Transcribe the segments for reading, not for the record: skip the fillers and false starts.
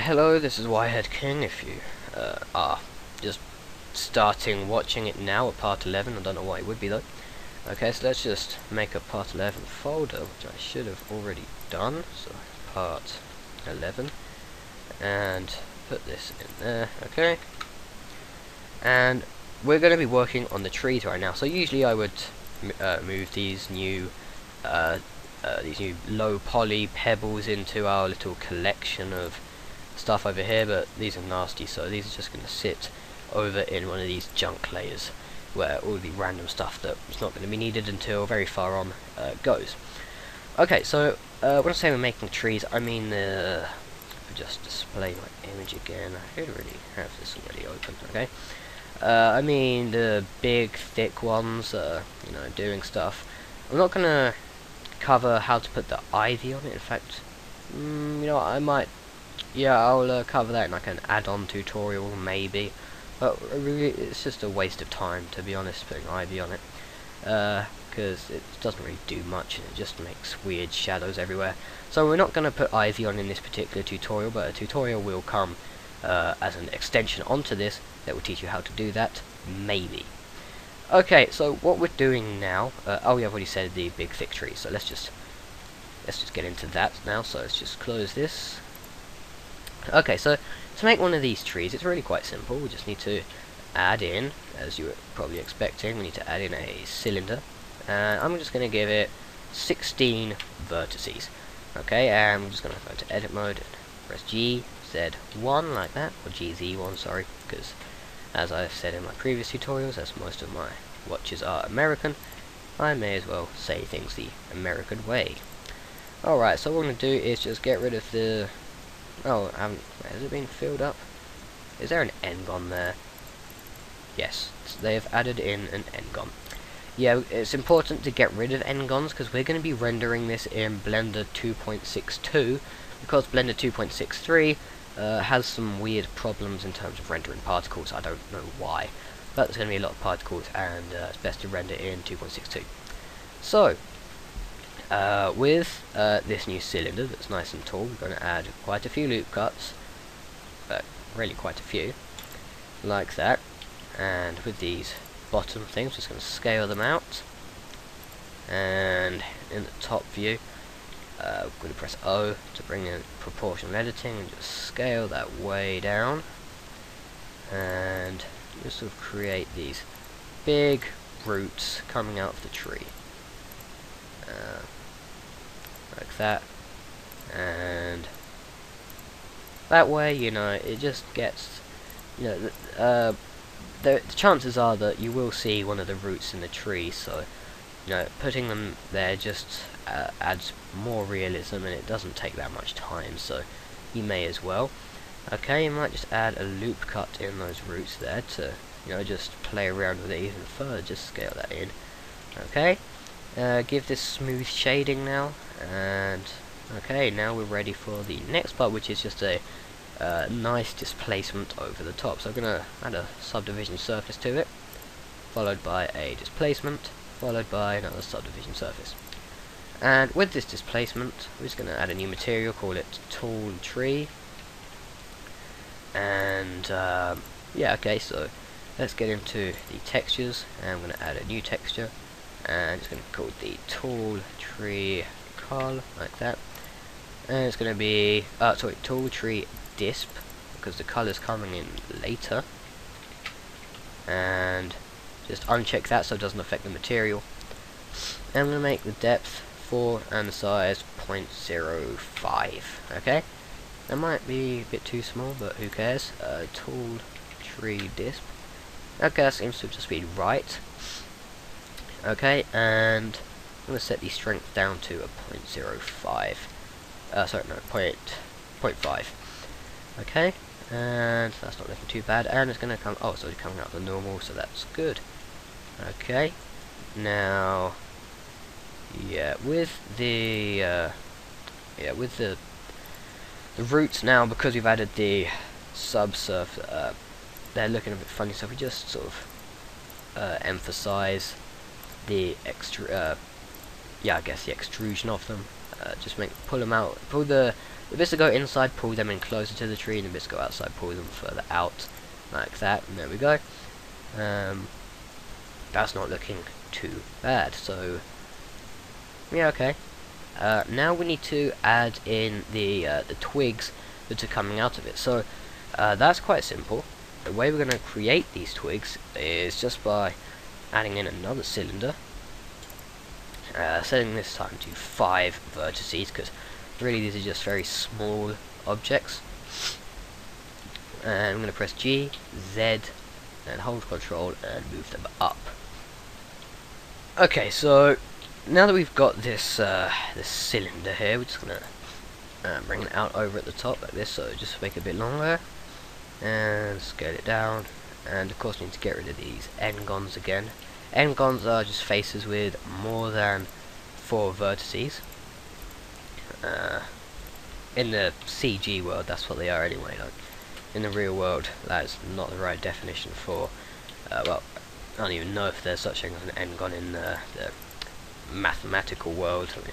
Hello, this is Wireheadking. If you are just starting watching it now at part 11, I don't know why it would be though. Okay, so let's just make a part 11 folder, which I should have already done, so part 11, and put this in there, okay. And we're going to be working on the trees right now, so usually I would move these new low poly pebbles into our little collection of stuff over here, but these are nasty, so these are just going to sit over in one of these junk layers where all the random stuff that's not going to be needed until very far on goes. Okay, so when I say we're making trees, I mean just display my image again. I should really have this already open, okay? I mean the big thick ones, you know, doing stuff. I'm not going to cover how to put the ivy on it. In fact, you know what, I might, yeah, I'll cover that in like an add-on tutorial maybe, but really it's just a waste of time, to be honest, putting ivy on it, because it doesn't really do much and it just makes weird shadows everywhere, so we're not going to put ivy on in this particular tutorial, but a tutorial will come as an extension onto this that will teach you how to do that, maybe. Okay, so what we're doing now, oh yeah, I've already said the big thick tree, so let's just get into that now, so let's just close this. Okay, so to make one of these trees, it's really quite simple. We just need to add in, as you were probably expecting, we need to add in a cylinder, and I'm just going to give it 16 vertices, okay, and I'm just going to go to edit mode, and press GZ1 like that, or GZ1, sorry, because as I've said in my previous tutorials, as most of my watches are American, I may as well say things the American way. Alright, so what I'm going to do is just get rid of the... oh, has it been filled up? Is there an N-gon there? Yes, so they have added in an N-gon. Yeah, it's important to get rid of N-gons because we're going to be rendering this in Blender 2.62, because Blender 2.63 has some weird problems in terms of rendering particles. I don't know why, but there's going to be a lot of particles, and it's best to render in 2.62. So, with this new cylinder that's nice and tall, we're going to add quite a few loop cuts, but really quite a few, like that. And with these bottom things, just going to scale them out. And in the top view, I'm going to press O to bring in proportional editing and just scale that way down, and just sort of create these big roots coming out of the tree, like that, and that way, you know, it just gets, you know, the chances are that you will see one of the roots in the tree, so you know, putting them there just adds more realism, and it doesn't take that much time, so you may as well. Okay, you might just add a loop cut in those roots there to, you know, just play around with it even further, just scale that in. Okay, give this smooth shading now, and okay, now we're ready for the next part, which is just a nice displacement over the top. So I'm going to add a subdivision surface to it, followed by a displacement, followed by another subdivision surface. And with this displacement, we're just going to add a new material, call it tall tree. And yeah, okay, so let's get into the textures, and I'm going to add a new texture, and it's going to be called the tall tree col, like that. And it's going to be, sorry, tall tree disp, because the color's coming in later. And just uncheck that so it doesn't affect the material. And I'm going to make the depth 4 and the size 0.05, okay? That might be a bit too small, but who cares? Tall tree disp. Okay, that seems to just be right. Okay, and I'm going to set the strength down to a 0.05. Sorry, no, 0.5. Okay, and that's not looking too bad. And it's going to come, oh, it's already coming out the normal, so that's good. Okay, now, yeah, with the roots now, because we've added the subsurface, they're looking a bit funny, so if we just sort of emphasize the extrusion of them, just pull them out, pull the The bits that go inside, pull them in closer to the tree, and the bits that go outside, pull them further out, like that, and there we go. That's not looking too bad, so yeah, okay. Now we need to add in the twigs that are coming out of it, so that's quite simple. The way we're going to create these twigs is just by adding in another cylinder, setting this time to 5 vertices, because really these are just very small objects. And I'm going to press G, Z, and hold Control and move them up. Okay, so now that we've got this this cylinder here, we're just going to bring it out over at the top like this, so just make it a bit longer. And scale it down, and of course we need to get rid of these n-gons again. N-gons are just faces with more than 4 vertices. In the CG world, that's what they are anyway. Like in the real world, that's not the right definition for. Well, I don't even know if there's such thing as an n-gon in the mathematical world. I mean,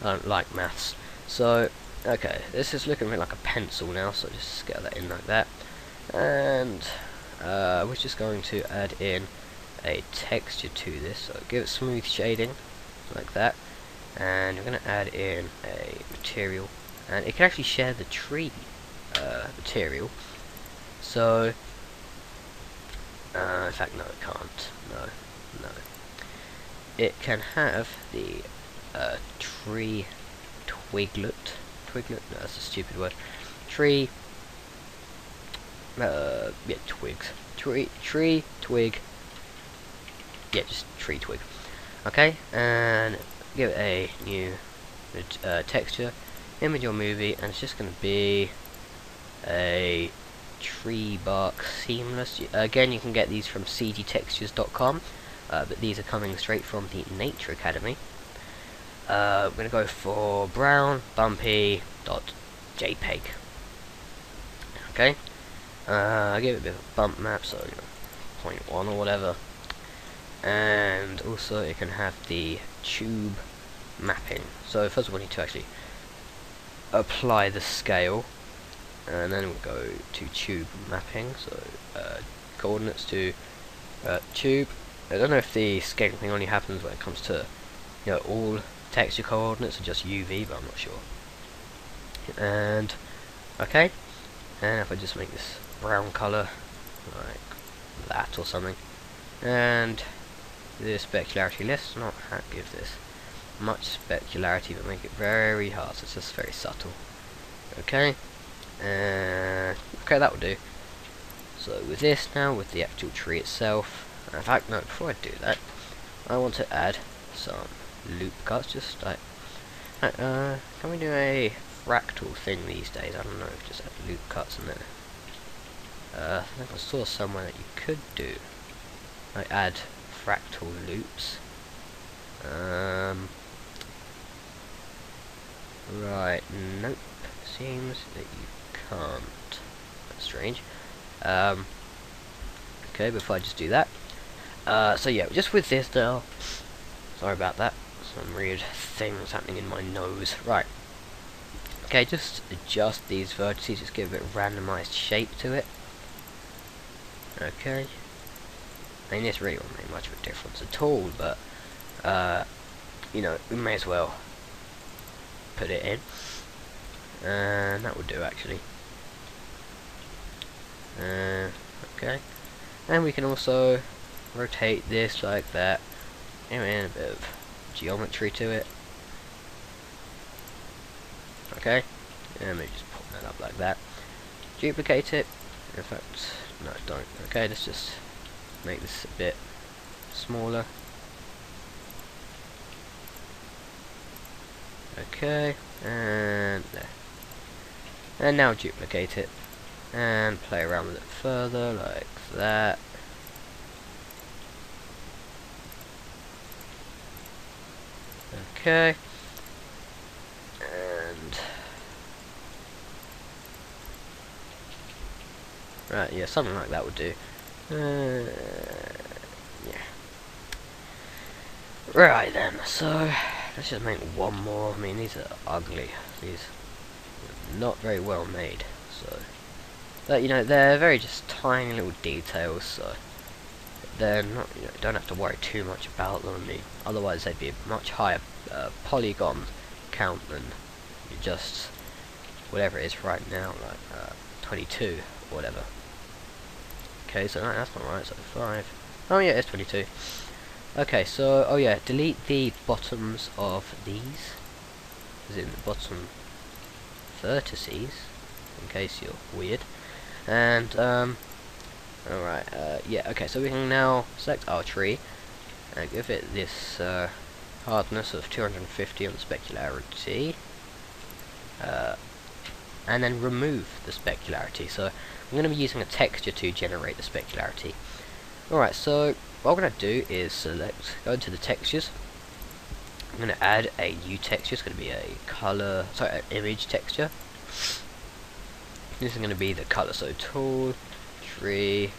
I don't like maths, so. Okay, this is looking a bit like a pencil now, so just scale that in like that. And we're just going to add in a texture to this, so give it smooth shading, like that. And we're going to add in a material, and it can actually share the tree material. So, in fact, no, it can't. No, no. It can have the tree twiglet. No, that's a stupid word. Tree, yeah, twigs. Tree, twig. Yeah, just tree twig. Okay, and give it a new texture, image or movie, and it's just going to be a tree bark seamless. Again, you can get these from cgtextures.com, but these are coming straight from the Nature Academy. I'm going to go for brown bumpy.jpg. Okay, I'll give it a bit of a bump map, so 0.1 or whatever. And also, it can have the tube mapping. So, first of all, we need to actually apply the scale, and then we'll go to tube mapping. So, coordinates to tube. I don't know if the scaling thing only happens when it comes to, you know, all texture coordinates are just UV, but I'm not sure. And okay, and if I just make this brown color like that or something, and the specularity, let's not give this much specularity, but make it very hard, so it's just very subtle. Okay, and okay, that will do. So with this now, with the actual tree itself, in fact, no, before I do that, I want to add some loop cuts, just like can we do a fractal thing these days? I don't know, just add loop cuts in there. I think I saw somewhere that you could do, like, add fractal loops. Right, nope, seems that you can't. That's strange. Okay, but if I just do that, so yeah, just with this now. Sorry about that. Some weird things happening in my nose. Right. Okay, just adjust these vertices. Just give it a bit of randomized shape to it. Okay. I mean, this really won't make much of a difference at all, but you know, we may as well put it in, and that would do actually. Okay. And we can also rotate this like that. Anyway, a bit of geometry to it. Okay, and maybe just pop that up like that. Duplicate it. In fact, no, don't. Okay, let's just make this a bit smaller. Okay, and there. And now duplicate it and play around with it further, like that. Okay, and right, yeah, something like that would do. Yeah. Right then, so let's just make one more. I mean, these are ugly. These not very well made. So, but you know, they're very just tiny little details, so they're not, you know, don't have to worry too much about them. I mean, otherwise they'd be a much higher polygon count than just whatever it is right now, like 22 or whatever. Okay, so no, that's not right, so 5. Oh yeah, it's 22. Okay, so, oh yeah, delete the bottoms of these, as in the bottom vertices, in case you're weird. And, alright, yeah, okay, so we can now select our tree, and give it this hardness of 250 on the specularity, and then remove the specularity. So, I'm going to be using a texture to generate the specularity. Alright, so what I'm going to do is go into the textures. I'm going to add a new texture. It's going to be a color, sorry, an image texture. This is going to be the color. So tool, tree,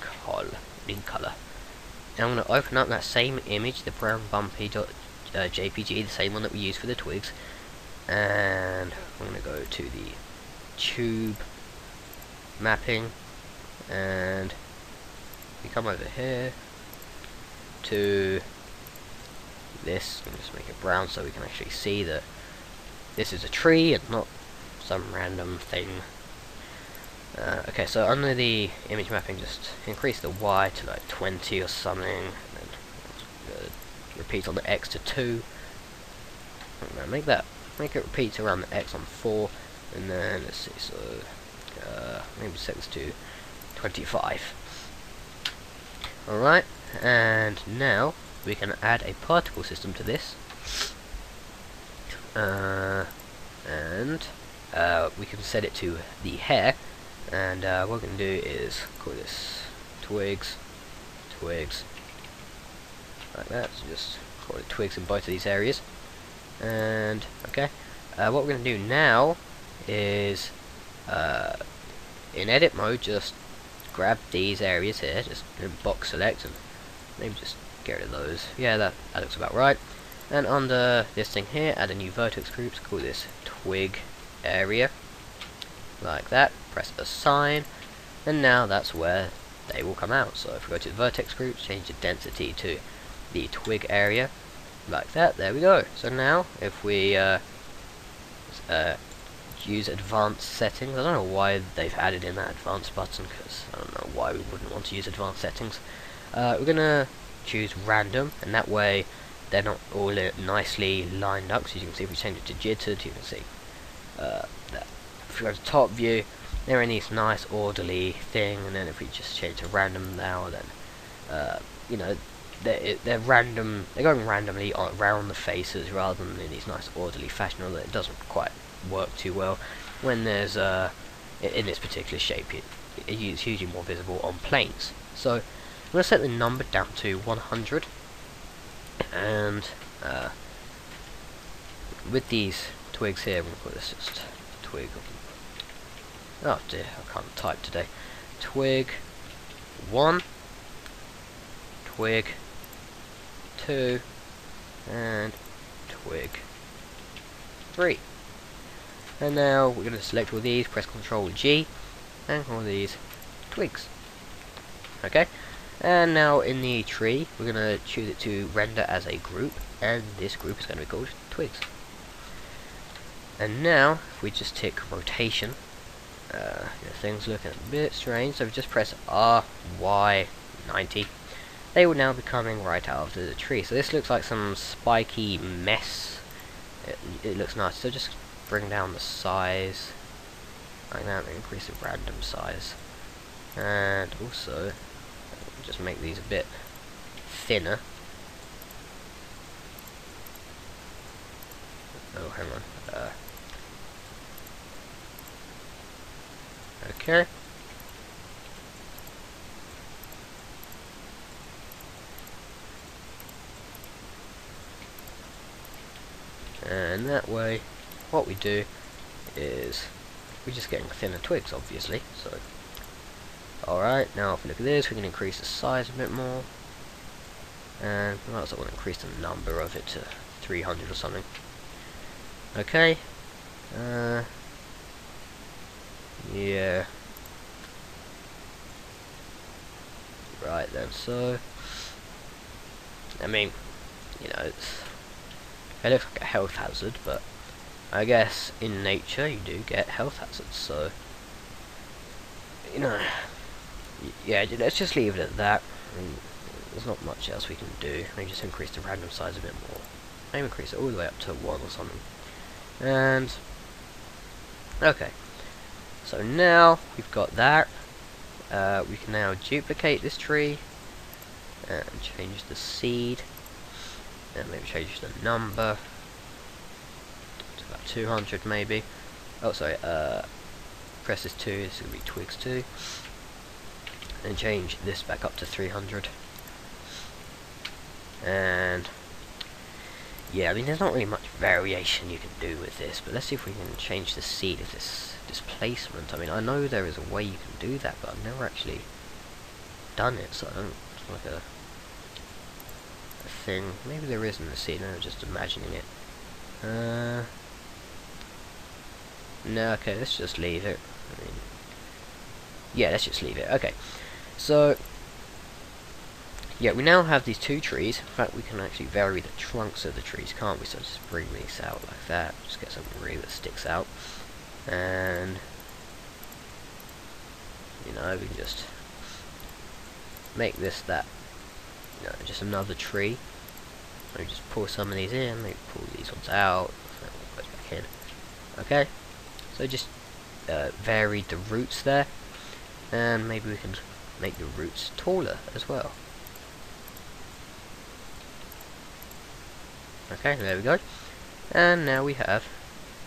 color. And I'm going to open up that same image, the brown bumpy .jpg, the same one that we used for the twigs. And I'm going to go to the tube mapping, and we come over here to this, and just make it brown so we can actually see that this is a tree and not some random thing. Okay, so under the image mapping, just increase the Y to like 20 or something, and then repeat on the X to 2. Make it repeat around the X on 4, and then let's see, so maybe 6 to 25. Alright, and now we can add a particle system to this, and we can set it to the hair, and what we're going to do is call this twigs, like that, so just call it twigs in both of these areas. And okay, what we're going to do now is in edit mode, just grab these areas here, just box select, and maybe just get rid of those. Yeah, that looks about right. And under this thing here, add a new vertex group, call this twig area, like that, press assign, and now that's where they will come out. So if we go to the vertex group, change the density to the twig area, like that, there we go. So now, if we use advanced settings, I don't know why they've added in that advanced button, because I don't know why we wouldn't want to use advanced settings. We're going to choose random, and that way they're not all nicely lined up, so you can see if we change it to jittered, you can see that. If we go to top view, they're in this nice orderly thing, and then if we just change to random now, then, you know, they're random, they're going randomly around the faces rather than in these nice orderly fashion, although it doesn't quite work too well when there's in this particular shape. It's hugely more visible on planes. So I'm going to set the number down to 100, and with these twigs here, I'm going to call this just twig. Oh dear, I can't type today. Twig 1, twig 2, and twig 3. And now we're going to select all these, press Ctrl G, and call these twigs. Okay, and now in the tree, we're going to choose it to render as a group, and this group is going to be called twigs. And now, if we just tick rotation, you know, things look a bit strange, so if we just press R, Y, 90, they will now be coming right out of the tree. So this looks like some spiky mess. It looks nice, so just bring down the size like that, and increase the random size, and also just make these a bit thinner. Oh, hang on. Okay. And that way, what we do is we're just getting thinner twigs, obviously. So, alright, now if we look at this, we can increase the size a bit more, and we might also want to increase the number of it to 300 or something. Okay, Yeah. Right then, so I mean, you know, it's, it looks like a health hazard, but I guess in nature you do get health hazards, so you know, yeah, let's just leave it at that. I mean, there's not much else we can do. Maybe just increase the random size a bit more. Maybe increase it all the way up to 1 or something. And okay, so now we've got that. We can now duplicate this tree and change the seed, and maybe change the number to about 200 maybe. Oh, sorry, press this 2, this is going to be twigs 2, and change this back up to 300. And yeah, I mean, there's not really much variation you can do with this, but let's see if we can change the seed of this displacement. I mean, I know there is a way you can do that, but I've never actually done it, so I don't, it's like a thing. Maybe there isn't a seed, I'm just imagining it. No, okay, let's just leave it. I mean, yeah, let's just leave it. Okay, so yeah, we now have these two trees. In fact, we can actually vary the trunks of the trees, can't we? So just bring these out like that. Just get something really that sticks out. And you know, we can just make this that, you know, just another tree. Maybe just pull some of these in, maybe pull these ones out, and put it back in. Okay. So just varied the roots there. And maybe we can make the roots taller as well. Okay, there we go. And now we have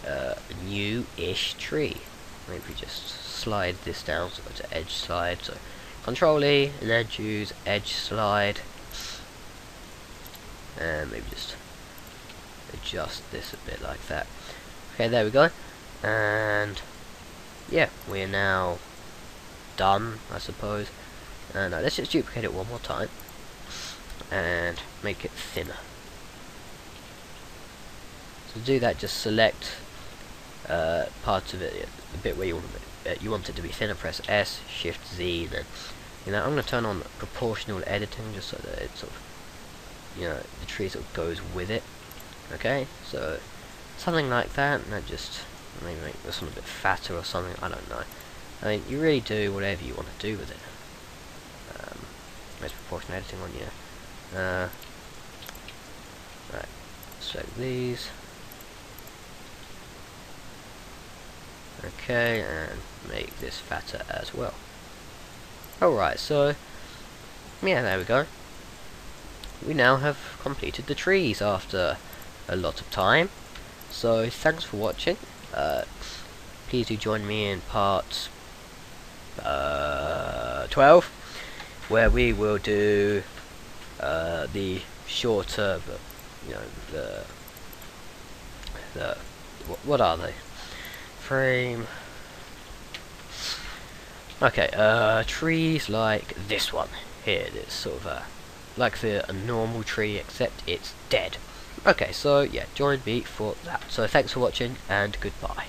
a new-ish tree. Maybe we just slide this down, so go to edge slide. So Control E, and then choose edge slide. And maybe just adjust this a bit like that. Okay, there we go. And yeah, we're now done, I suppose. And let's just duplicate it one more time and make it thinner. To do that, just select parts of it, the bit where you want it to be thinner. Press S, Shift Z, then you know, I'm going to turn on proportional editing just so that it sort of, you know, the tree sort of goes with it. Okay, so something like that, and that just maybe make this one a bit fatter or something. I don't know. I mean, you really do whatever you want to do with it. There's proportional editing on you. Right, select these. Okay, and make this fatter as well. Alright, so yeah, there we go. We now have completed the trees after a lot of time. So thanks for watching. Please do join me in part 12, where we will do the shorter, but you know, the what are they? Frame. Okay, trees like this one here. It's sort of like a normal tree, except it's dead. Okay, so yeah, join me for that. So thanks for watching, and goodbye.